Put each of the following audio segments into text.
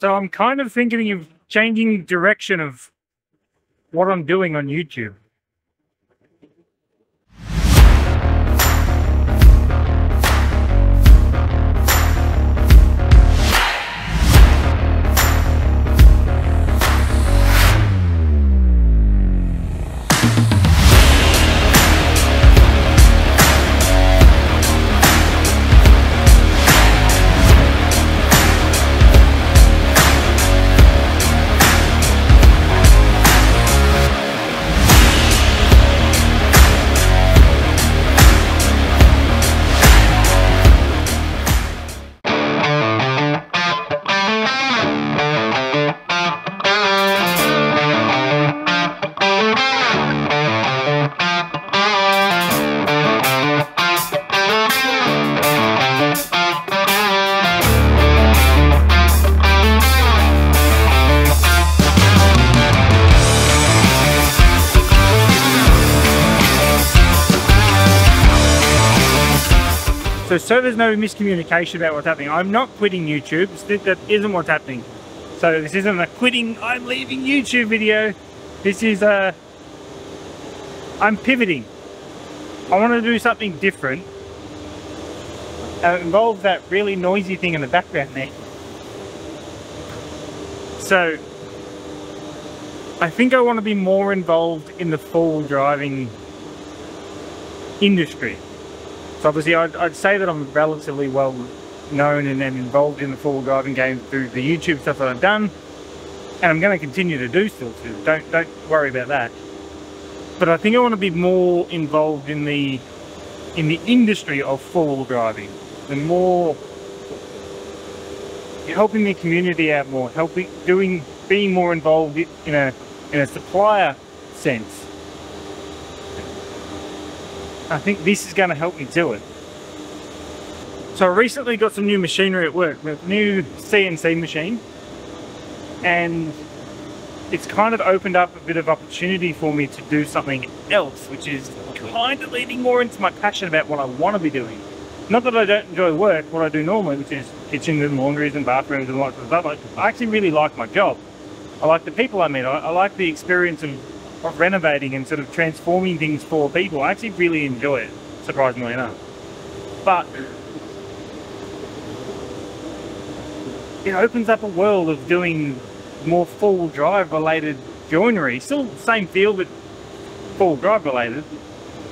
So I'm kind of thinking of changing direction of what I'm doing on YouTube. So there's no miscommunication about what's happening. I'm not quitting YouTube. That isn't what's happening. So this isn't a quitting, I'm leaving YouTube video. This is a, I'm pivoting. I want to do something different. It involves that really noisy thing in the background there. So I think I want to be more involved in the full driving industry. So obviously I'd say that I'm relatively well known and involved in the full driving game through the YouTube stuff that I've done, and I'm going to continue to do still too, don't worry about that. But I think I want to be more involved in the industry of full driving, and more helping the community out more, being more involved in a supplier sense. I think this is going to help me do it. So I recently got some new machinery at work, a new CNC machine, and it's kind of opened up a bit of opportunity for me to do something else, which is kind of leading more into my passion about what I want to be doing. Not that I don't enjoy work, what I do normally, which is kitchens and laundries and bathrooms and lots of stuff. I actually really like my job. I like the people I meet. I like the experience of renovating and sort of transforming things for people. I actually really enjoy it, surprisingly enough. But it opens up a world of doing more full drive related joinery, still the same field but full drive related.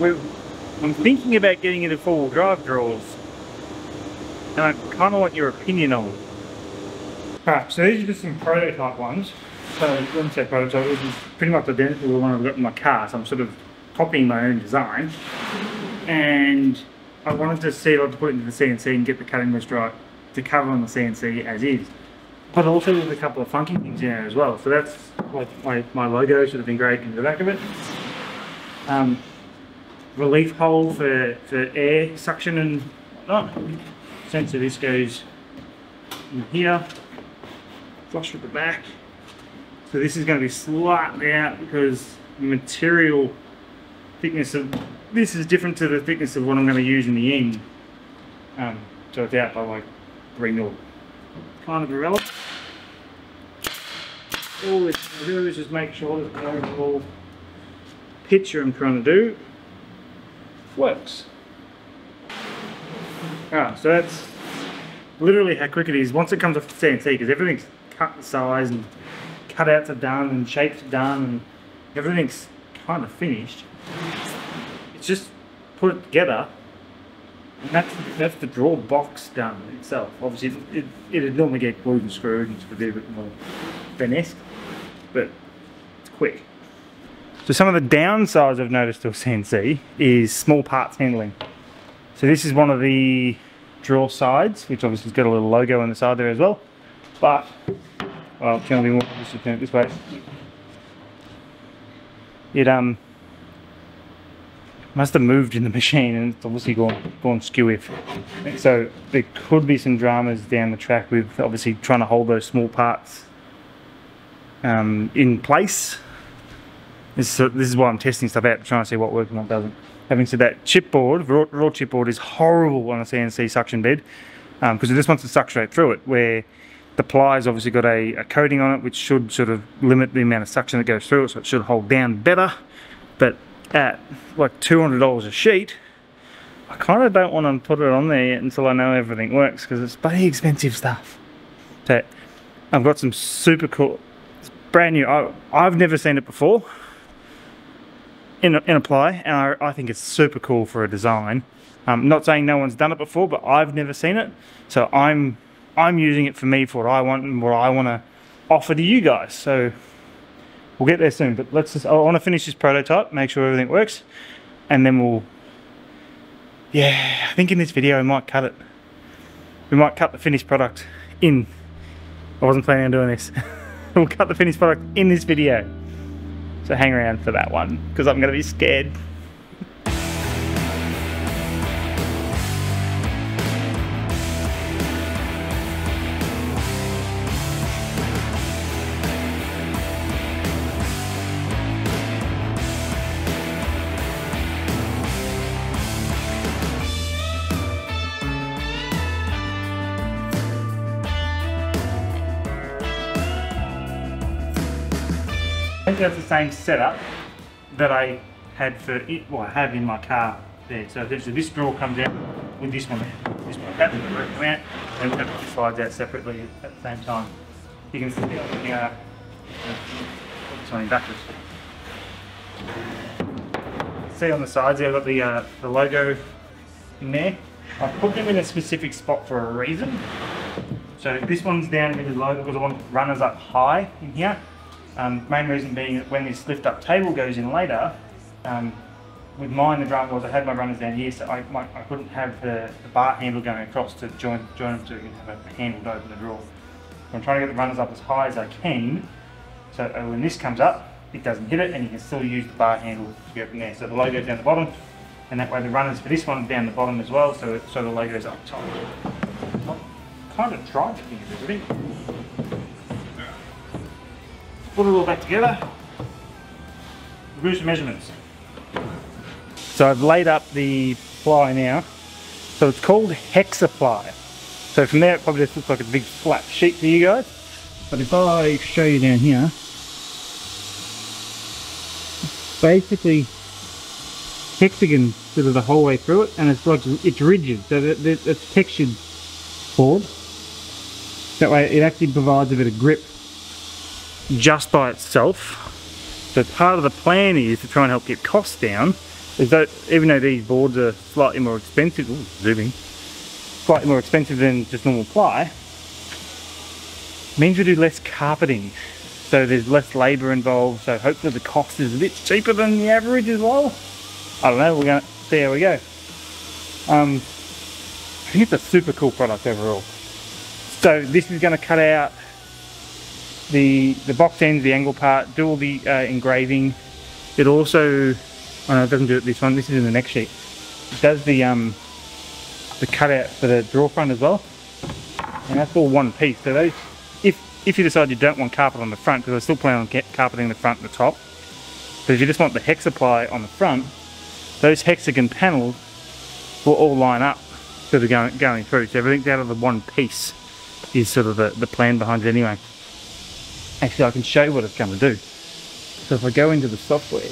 I'm thinking about getting into full drive drawers, and I kind of want your opinion on it. Alright, so these are just some prototype ones. So when I say prototype, it was pretty much identical to the one I've got in my car, so I'm sort of copying my own design. And I wanted to see if I could put it into the CNC and get the cutting rest right to cover on the CNC as is. But also with a couple of funky things in there as well. So that's like my logo should have been engraved into the back of it. Relief hole for air suction and whatnot. Sensor, this goes in here, flush with the back. So this is going to be slightly out because the material thickness of this is different to the thickness of what I'm going to use in the end. So it's out by like 3mm. Kind of irrelevant. All this I do is just make sure that the overall picture I'm trying to do works. Alright, so that's literally how quick it is once it comes off the CNC, because everything's cut the size and cutouts are done and shapes are done and everything's kind of finished. It's just put it together, and that's the draw box done itself. Obviously it'd normally get glued and screwed and it's a bit more finessed, but it's quick. So some of the downsides I've noticed to a CNC is small parts handling. So this is one of the draw sides, which obviously has got a little logo on the side there as well, but well, it's going to be more, I should turn it this way. It must have moved in the machine and it's obviously gone skew-if. So there could be some dramas down the track with obviously trying to hold those small parts in place. This is why I'm testing stuff out, trying to see what works and what doesn't. Having said that, chipboard, raw chipboard is horrible on a CNC suction bed because it just wants to suck straight through it, where The ply's obviously got a coating on it which should sort of limit the amount of suction that goes through it, so it should hold down better. But at like $200 a sheet, I kind of don't want to put it on there yet until I know everything works, because it's bloody expensive stuff. So I've got some super cool, it's brand new, I've never seen it before in a ply, and I think it's super cool for a design. I'm not saying no one's done it before, but I've never seen it, so I'm using it for me, for what I want and what I want to offer to you guys. So we'll get there soon, but let's just, I want to finish this prototype, make sure everything works, and then we'll, yeah, I think in this video we might cut it. We might cut the finished product in. I wasn't planning on doing this. We'll cut the finished product in this video. So hang around for that one, because I'm going to be scared. I think that's the same setup that I had for it, well, I have in my car there. So essentially this drawer comes out with this one, this one, that one come out, and we have the slides out separately at the same time. You can see the something backwards. See on the sides there, I've got the logo in there. I've put them in a specific spot for a reason. So this one's down really low because I want runners up high in here. Main reason being that when this lift up table goes in later, with mine the drum was I had my runners down here, so I couldn't have the bar handle going across to join them, so you can have a handle to open the drawer. I'm trying to get the runners up as high as I can, so when this comes up it doesn't hit it and you can still use the bar handle to go from there. So the logo's down the bottom, and that way the runners for this one are down the bottom as well, so the logo's up top. I kind of tried to think of everything. Put it all back together, do some measurements. So I've laid up the ply now. So it's called hexaply. So from there it probably just looks like a big flat sheet for you guys. But if I show you down here, basically hexagon sort of the whole way through it, and it's like it's rigid, so that it's textured board. That way it actually provides a bit of grip just by itself. So part of the plan is to try and help get costs down, is that even though these boards are slightly more expensive, slightly more expensive than just normal ply, means we do less carpeting, so there's less labour involved, so hopefully the cost is a bit cheaper than the average as well. I don't know, we're gonna see how we go. I think it's a super cool product overall. So this is going to cut out the box ends, the angle part, do all the engraving. It also, oh no, it doesn't do it this one, this is in the next sheet. It does the cutout for the drawer front as well. And that's all one piece. So those, if you decide you don't want carpet on the front, because I still plan on carpeting the front and the top, but if you just want the hexaply on the front, those hexagon panels will all line up sort of going through. So everything's out of the one piece is sort of the plan behind it anyway. Actually, I can show you what it's going to do. So if I go into the software,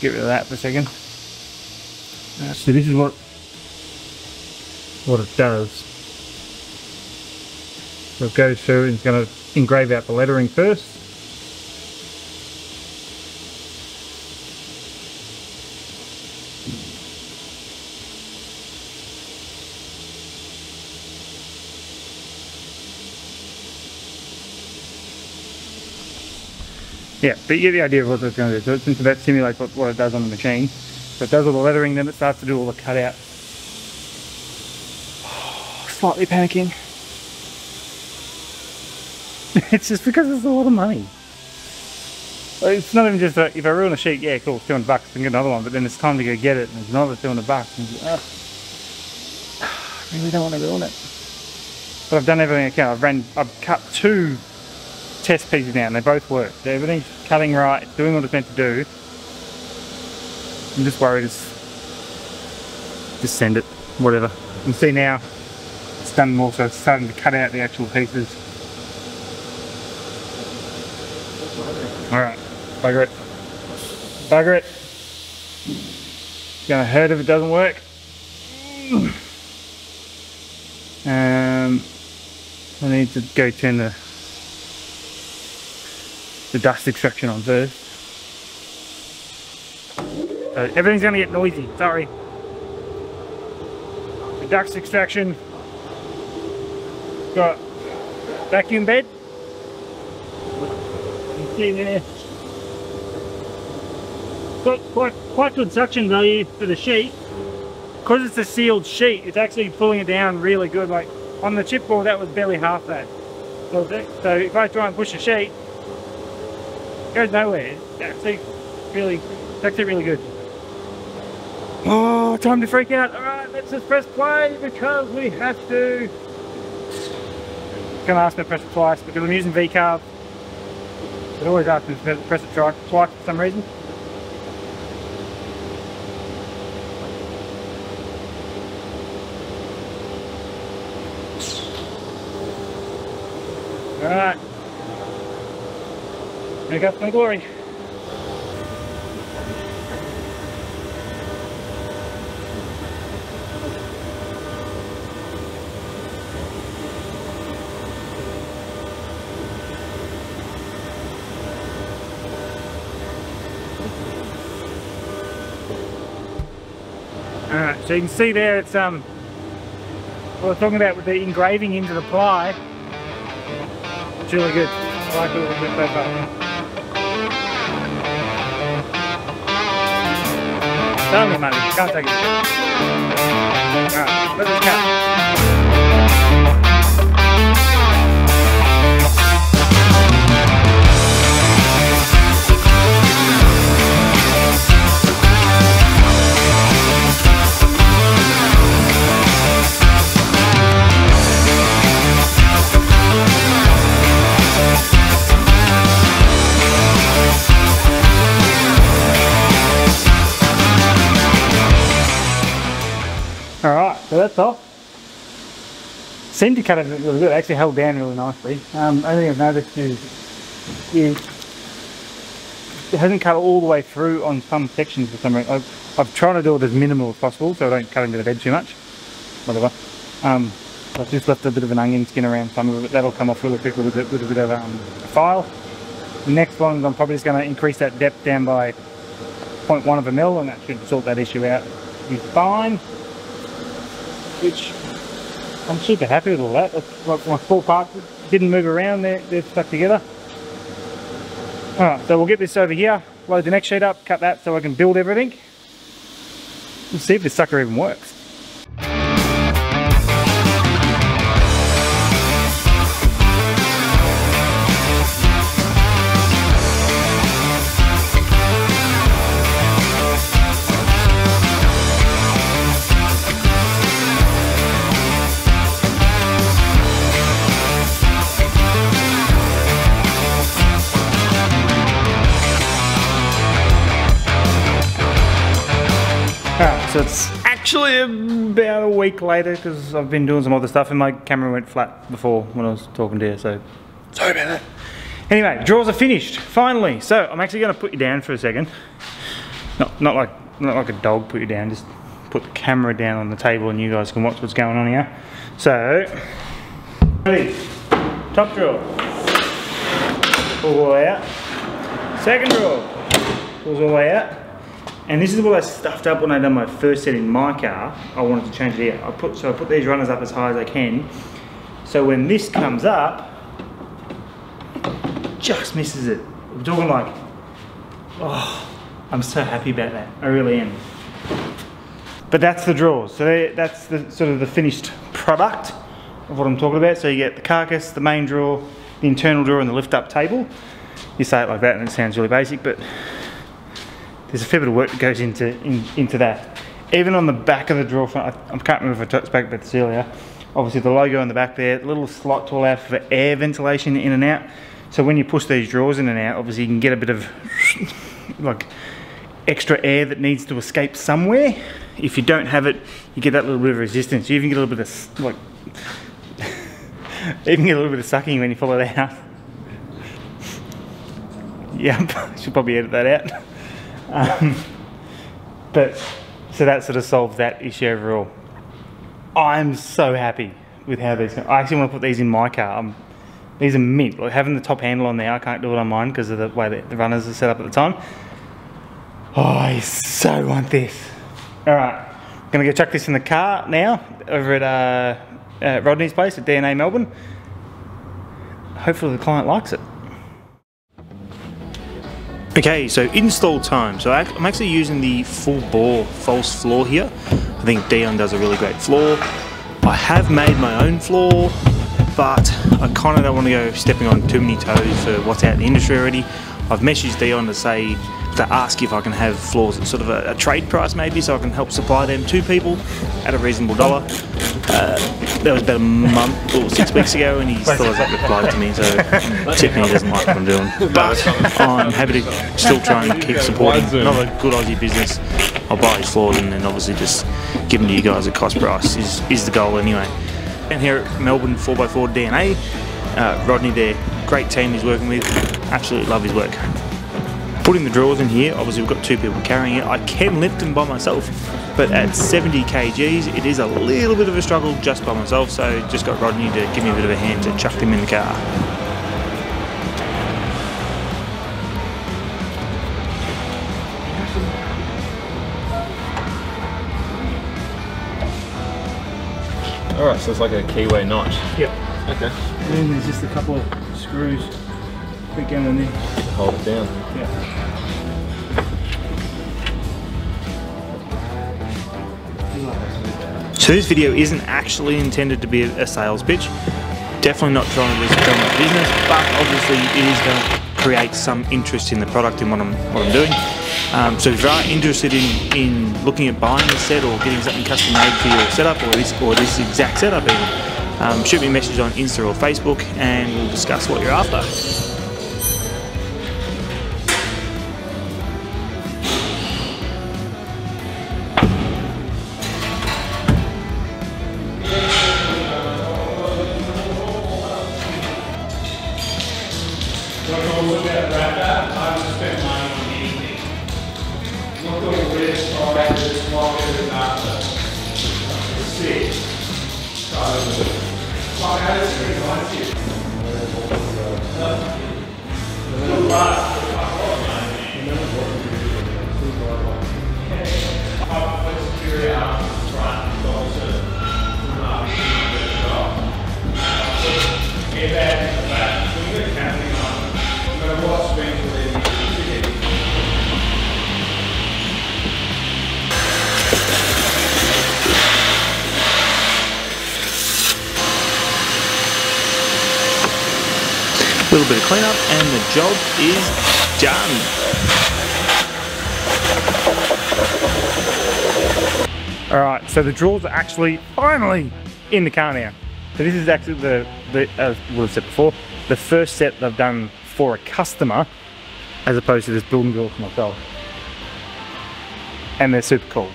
get rid of that for a second. So this is what it does. So it goes through and it's going to engrave out the lettering first. Yeah, but you get the idea of what it's going to do. So that simulates what it does on the machine. So it does all the lettering, then it starts to do all the cutouts. Oh, slightly panicking. It's just because it's a lot of money. It's not even just if I ruin a sheet, yeah, cool, it's $200, I can get another one, but then it's time to go get it, and it's another $200. And I really don't want to ruin it. But I've done everything I can. I've cut two test pieces now and they both work. Everything's cutting right, doing what it's meant to do. I'm just worried it's just send it, whatever. You can see now it's done more, so it's starting to cut out the actual pieces. Alright, bugger it. Bugger it. It's going to hurt if it doesn't work. I need to go turn the dust extraction on first. So everything's going to get noisy, sorry. The dust extraction. Got vacuum bed. You see there. Got quite good suction value for the sheet. Because it's a sealed sheet, it's actually pulling it down really good. Like on the chipboard, that was barely half that. So if I try and push a sheet, it goes nowhere. It's actually really good. Oh, time to freak out. All right, let's just press play because we have to. It's gonna ask me to press it twice because I'm using V-Carve. It always asks me to press it twice for some reason. Alright, here goes my glory. Alright, so you can see there it's what I was talking about with the engraving into the ply. It's really good. I like it a little bit so far. Don't worry, mate. You can't take it. Alright, let this cut. So that's off. Seemed to cut it really good, it actually held down really nicely. Only thing I've noticed is it hasn't cut all the way through on some sections for some reason. I've tried to do it as minimal as possible so I don't cut into the bed too much. Whatever. I've just left a bit of an onion skin around some of it. That'll come off really quick with a bit of a file. The next one, I'm probably just going to increase that depth down by 0.1 of a mil and that should sort that issue out. It's fine. Which I'm super happy with all that. That's like my four parts didn't move around, they're stuck together. Alright, so we'll get this over here, load the next sheet up, cut that so I can build everything. We'll see if this sucker even works. So it's actually about a week later because I've been doing some other stuff and my camera went flat before when I was talking to you, so sorry about that. Anyway, drawers are finished, finally. So I'm actually going to put you down for a second. Not like a dog put you down, just put the camera down on the table and you guys can watch what's going on here. So, ready, top drawer, pulls all the way out, second drawer, pulls all the way out. And this is what I stuffed up when I done my first set in my car. I wanted to change it here. So I put these runners up as high as I can. So when this comes up, it just misses it. I'm talking like, oh, I'm so happy about that. I really am. But that's the drawers. So that's the sort of the finished product of what I'm talking about. So you get the carcass, the main drawer, the internal drawer, and the lift up table. You say it like that and it sounds really basic, but there's a fair bit of work that goes into that. Even on the back of the drawer front, I can't remember if I spoke about this earlier. Obviously the logo on the back there, the little slot to allow for air ventilation in and out. So when you push these drawers in and out, obviously you can get a bit of like extra air that needs to escape somewhere. If you don't have it, you get that little bit of resistance. You even get a little bit of like You can get a little bit of sucking when you pull it out. Yep, should probably edit that out. But so that sort of solves that issue overall. I'm so happy with how these go. I actually want to put these in my car. These are mint. Like having the top handle on there, I can't do it on mine because of the way that the runners are set up at the time. Oh, I so want this. All right, I'm gonna go chuck this in the car now over at Rodney's place at DNA Melbourne. Hopefully the client likes it. Okay, so install time. So I'm actually using the full bore false floor here. I think Dion does a really great floor. I have made my own floor, but I kind of don't want to go stepping on too many toes for what's out in the industry already. I've messaged Dion to say, to ask if I can have floors at sort of a trade price maybe, so I can help supply them to people at a reasonable dollar. That was about a month or 6 weeks ago, and he still hasn't replied to me, so Tiffany doesn't like what I'm doing. But I'm happy to still try and keep supporting another good Aussie business. I'll buy his floors and then obviously just give them to you guys at cost price is the goal anyway. And here at Melbourne 4x4 DNA, Rodney there, great team he's working with, absolutely love his work. Putting the drawers in here, obviously we've got two people carrying it. I can lift them by myself, but at 70 kgs, it is a little bit of a struggle just by myself, so just got Rodney to give me a bit of a hand to chuck them in the car. All right, so it's like a keyway notch. Yep. Okay. And then there's just a couple of screws. Click down on there. Hold it down. Yeah. So this video isn't actually intended to be a sales pitch. Definitely not trying to sell my business, but obviously it is going to create some interest in the product and what I'm doing. So if you are interested in looking at buying a set or getting something custom made for your setup or this exact setup even, shoot me a message on Insta or Facebook and we'll discuss what you're after. A little bit of cleanup and the job is done. Alright, so the drawers are actually finally in the car now. So this is actually as I would have said before, the first set that I've done for a customer as opposed to just building drawers for myself. And they're super cool.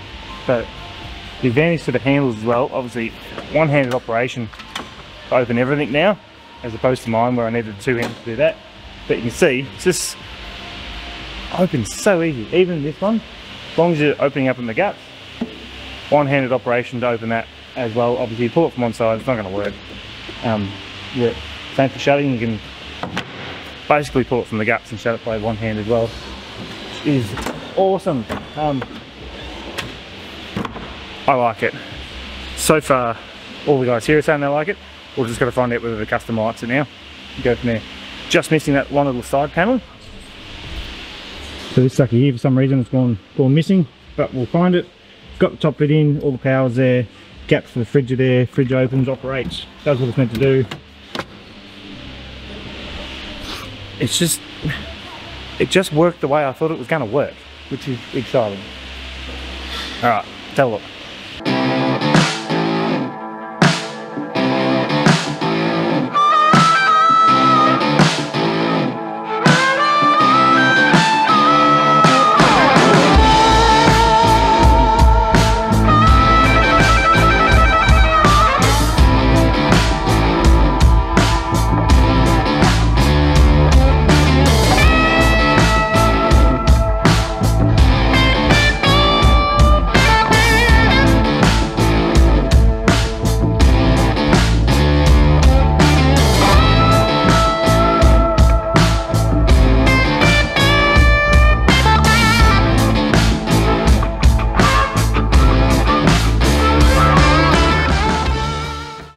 But the advantage to the handles as well, obviously one-handed operation to open everything now, as opposed to mine where I needed two hands to do that. But you can see, it's just opens so easy. Even this one, as long as you're opening up in the gaps, one-handed operation to open that as well. Obviously you pull it from one side, it's not gonna work. Yeah, same for shutting, you can basically pull it from the gaps and shut it by one hand as well, which is awesome. I like it. So far, all the guys here are saying they like it. We're just going to find out whether the customer likes it now. Go from there. Just missing that one little side panel. So this sucker here, for some reason, it's gone missing, but we'll find it. Got the top bit in, all the power's there, gaps for the fridge are there, fridge opens, operates, does what it's meant to do. It's just, it just worked the way I thought it was going to work, which is exciting. All right, tell it.